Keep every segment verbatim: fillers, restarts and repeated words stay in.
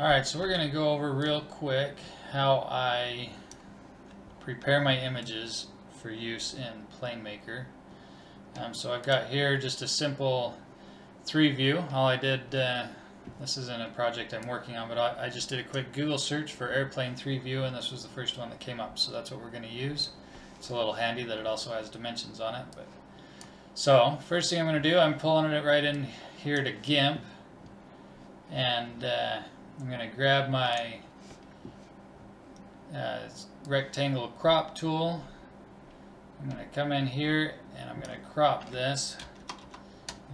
Alright, so we're going to go over real quick how I prepare my images for use in PlaneMaker. Um, so I've got here just a simple three view. All I did, uh, this isn't a project I'm working on, but I, I just did a quick Google search for airplane three view, and this was the first one that came up, so that's what we're going to use. It's a little handy that it also has dimensions on it. But so first thing I'm going to do, I'm pulling it right in here to GIMP, and uh, I'm going to grab my uh, rectangle crop tool. I'm going to come in here and I'm going to crop this.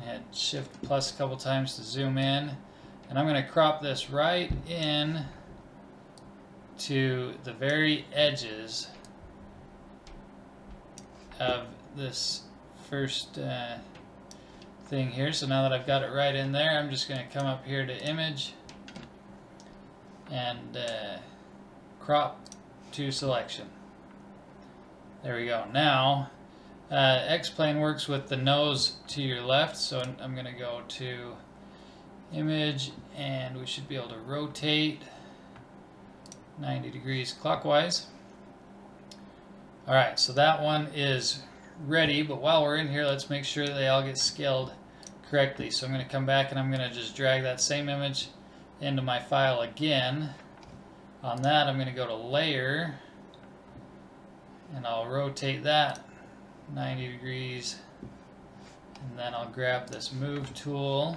And hit shift plus a couple times to zoom in, and I'm going to crop this right in to the very edges of this first uh, thing here. So now that I've got it right in there, I'm just going to come up here to image and uh, crop to selection. There we go. Now Uh, X-Plane works with the nose to your left, so I'm going to go to image, and we should be able to rotate ninety degrees clockwise. Alright, so that one is ready, but while we're in here, let's make sure that they all get scaled correctly. So I'm going to come back and I'm going to just drag that same image into my file again. On that, I'm going to go to layer, and I'll rotate that ninety degrees, and then I'll grab this move tool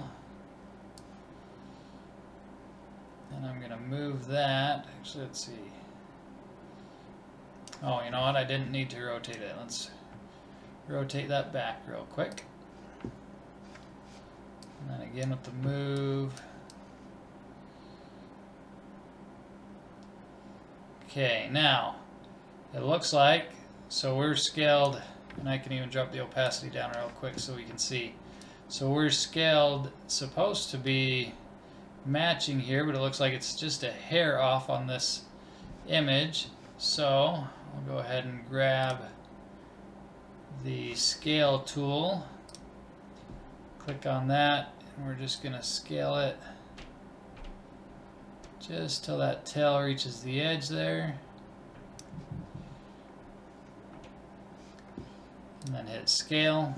and I'm gonna move that. Actually, let's see. Oh, you know what, I didn't need to rotate it. Let's rotate that back real quick, and then again with the move. Okay, now it looks like, so we're scaled, and I can even drop the opacity down real quick so we can see. So we're scaled, supposed to be matching here, but it looks like it's just a hair off on this image. So I'll go ahead and grab the scale tool, click on that, and we're just going to scale it just till that tail reaches the edge there. And then hit scale,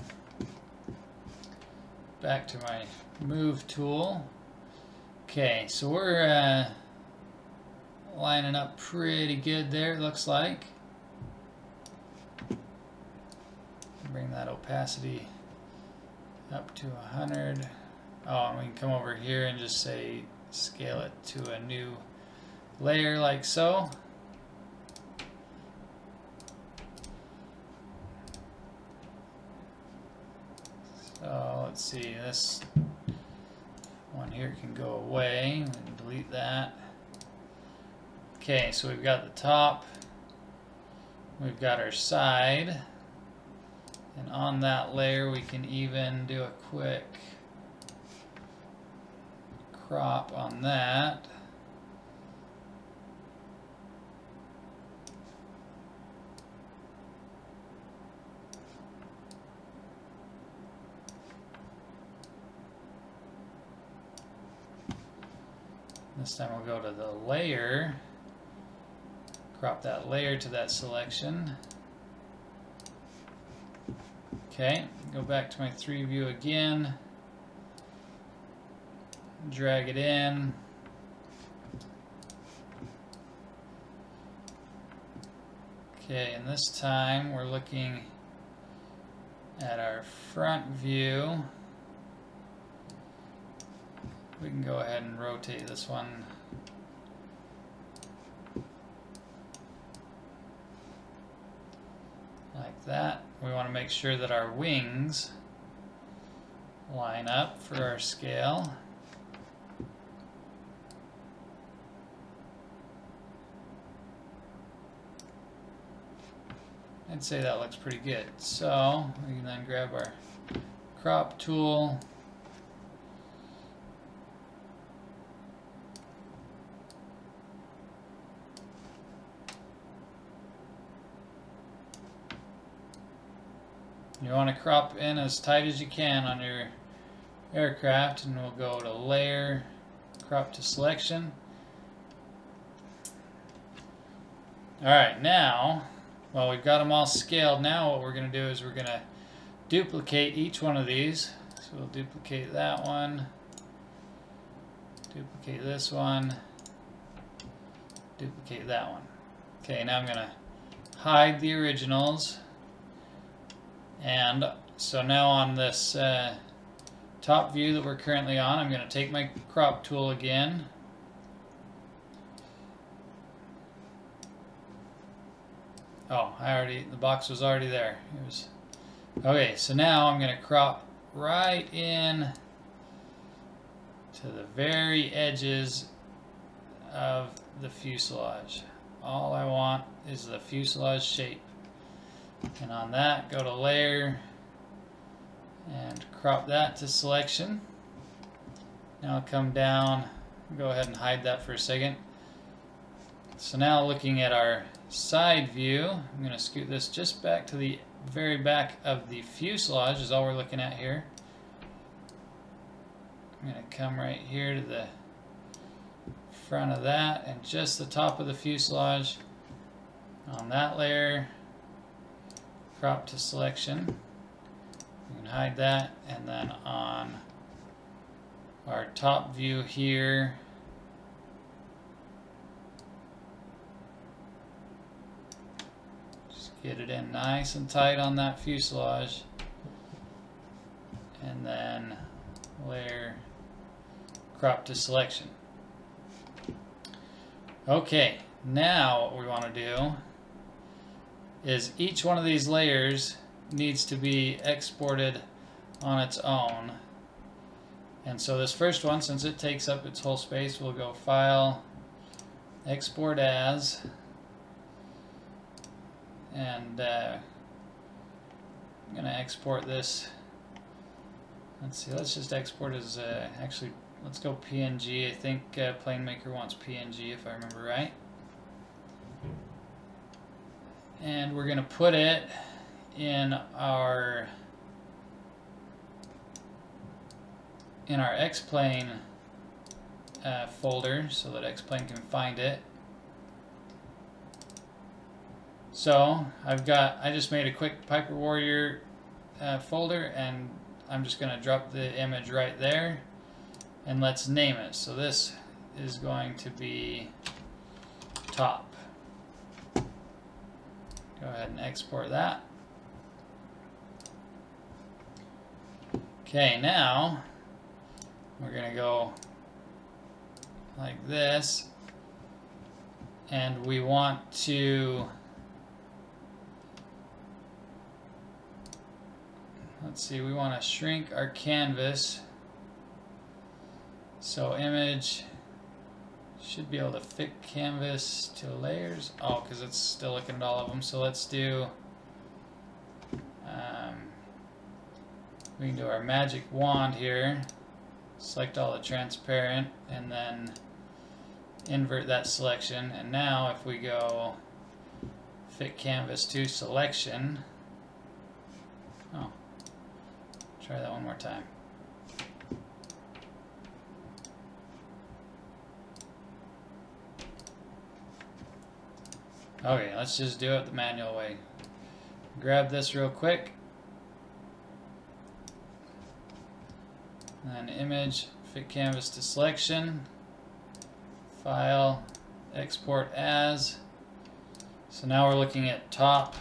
back to my move tool. Okay, so we're uh, lining up pretty good there, it looks like. Bring that opacity up to one hundred. Oh, and we can come over here and just say scale it to a new layer like so. Let's see, this one here can go away and delete that. Okay, so we've got the top, we've got our side, and on that layer we can even do a quick crop on that. This time we'll go to the layer, crop that layer to that selection. Okay, go back to my three view again, drag it in, okay, and this time we're looking at our front view. We can go ahead and rotate this one. Like that. We want to make sure that our wings line up for our scale. I'd say that looks pretty good. So we can then grab our crop tool. You want to crop in as tight as you can on your aircraft, and we'll go to layer, crop to selection, Alright, now, well, we've got them all scaled. Now what we're going to do is we're going to duplicate each one of these. So we'll duplicate that one, duplicate this one, duplicate that one. Okay, now I'm going to hide the originals. And so now on this uh, top view that we're currently on, I'm going to take my crop tool again. Oh, I already, the box was already there. It was, okay, so now I'm going to crop right in to the very edges of the fuselage. All I want is the fuselage shape. And on that, go to layer and crop that to selection. Now I'll come down, go ahead and hide that for a second. So now looking at our side view, I'm going to scoot this just back to the very back of the fuselage is all we're looking at here. I'm going to come right here to the front of that and just the top of the fuselage on that layer. Crop to selection. You can hide that, and then on our top view here, just get it in nice and tight on that fuselage, and then layer crop to selection. Okay, now what we want to do is each one of these layers needs to be exported on its own. And so this first one, since it takes up its whole space, we'll go File, Export As, and uh, I'm gonna export this. Let's see, let's just export as, uh, actually, let's go P N G. I think uh, Plane Maker wants P N G if I remember right. And we're going to put it in our in our X-Plane uh, folder so that X-Plane can find it. So I've got I just made a quick Piper Warrior uh, folder, and I'm just going to drop the image right there, and let's name it. So this is going to be top. Go ahead and export that. Okay, now we're going to go like this, and we want to, let's see, we want to shrink our canvas. So image should be able to fit canvas to layers. Oh, because it's still looking at all of them. So let's do, um, we can do our magic wand here. Select all the transparent and then invert that selection. And now if we go fit canvas to selection, oh, try that one more time. Okay, let's just do it the manual way. Grab this real quick. And then image, fit canvas to selection. File, export as. So now we're looking at top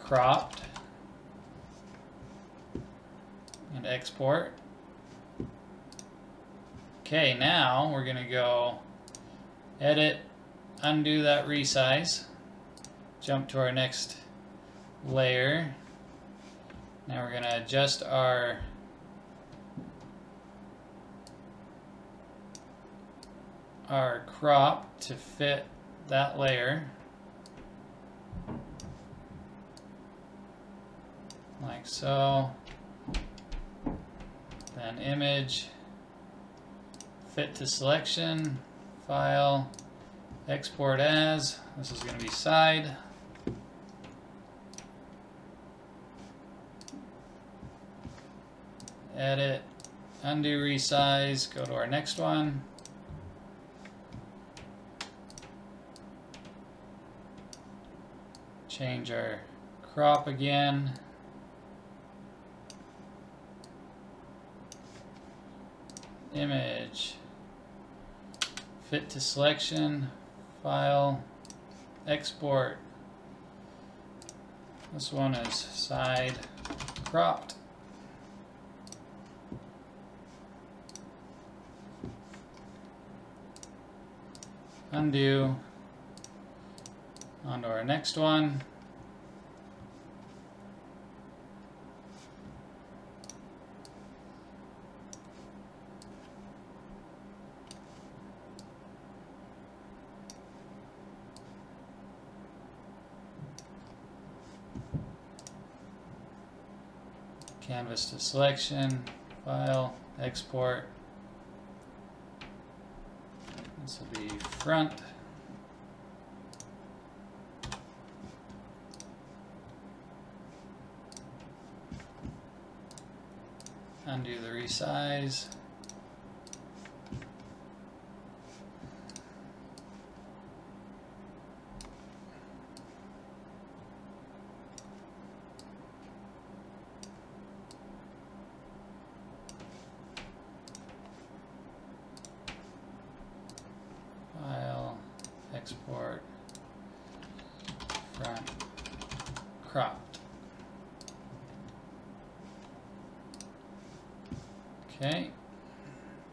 cropped. And export. Okay, now we're gonna go edit, undo that resize, jump to our next layer. Now we're going to adjust our our crop to fit that layer like so, then image, fit to selection, file, export as. This is going to be side. Edit, undo, resize. Go to our next one. change our crop again. Image, fit to selection, file, export. This one is side cropped. Undo, onto our next one. Canvas to selection, file, export. This will be front. Undo the resize. Export front cropped. Okay,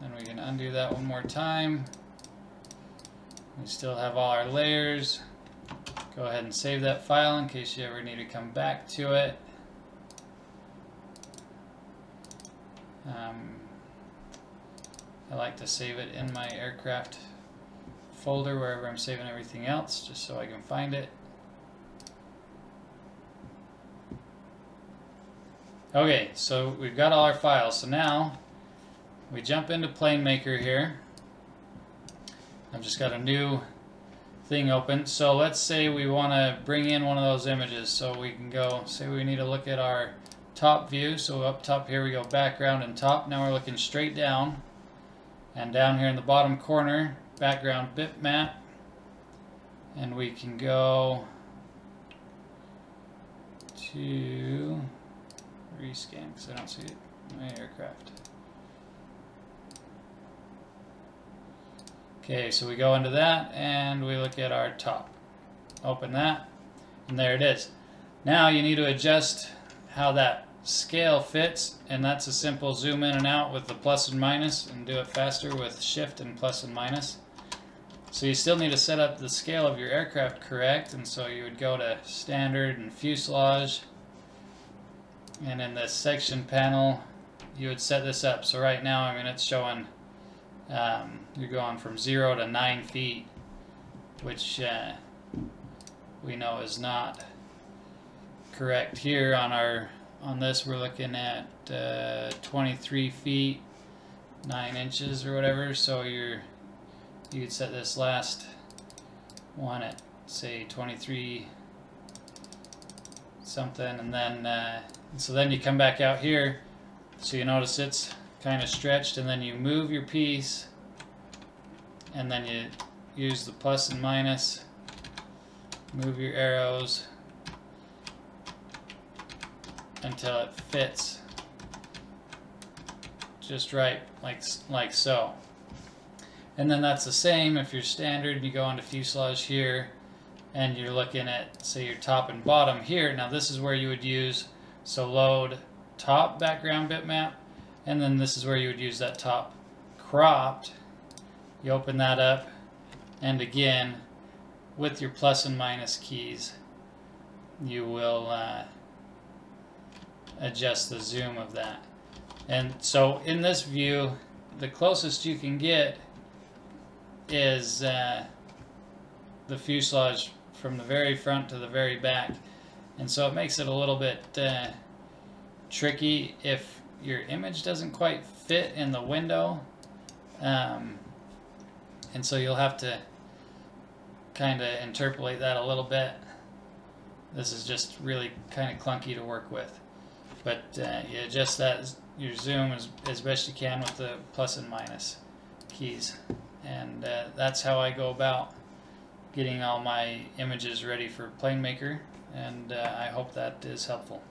then we can undo that one more time. We still have all our layers. Go ahead and save that file in case you ever need to come back to it. Um, I like to save it in my aircraft folder wherever I'm saving everything else, just so I can find it. Okay, so we've got all our files. So now we jump into PlaneMaker here. I've just got a new thing open. So let's say we want to bring in one of those images. So we can go, say we need to look at our top view. So up top here we go background and top. Now we're looking straight down, and down here in the bottom corner, background bitmap, and we can go to rescan because I don't see it in my aircraft. Okay, so we go into that and we look at our top. Open that, and there it is. Now you need to adjust how that scale fits, and that's a simple zoom in and out with the plus and minus, and do it faster with shift and plus and minus. So you still need to set up the scale of your aircraft correct, and so you would go to standard and fuselage, and in the section panel you would set this up. So right now, I mean, it's showing um, you're going from zero to nine feet, which uh, we know is not correct here on our on this. We're looking at uh, twenty-three feet nine inches or whatever, so you're you could set this last one at say twenty-three something, and then uh, so then you come back out here, so you notice it's kind of stretched, and then you move your piece, and then you use the plus and minus, move your arrows until it fits just right, like like so. And then that's the same if you're standard, you go into fuselage here, and you're looking at say your top and bottom here. Now this is where you would use, so load top background bitmap, and then this is where you would use that top cropped. You open that up, and again with your plus and minus keys you will uh, adjust the zoom of that. And so in this view, the closest you can get is uh, the fuselage from the very front to the very back, and so it makes it a little bit uh, tricky if your image doesn't quite fit in the window, um, and so you'll have to kind of interpolate that a little bit. This is just really kind of clunky to work with. But uh, you adjust that, your zoom as, as best you can with the plus and minus keys. And uh, that's how I go about getting all my images ready for Plane Maker, and uh, I hope that is helpful.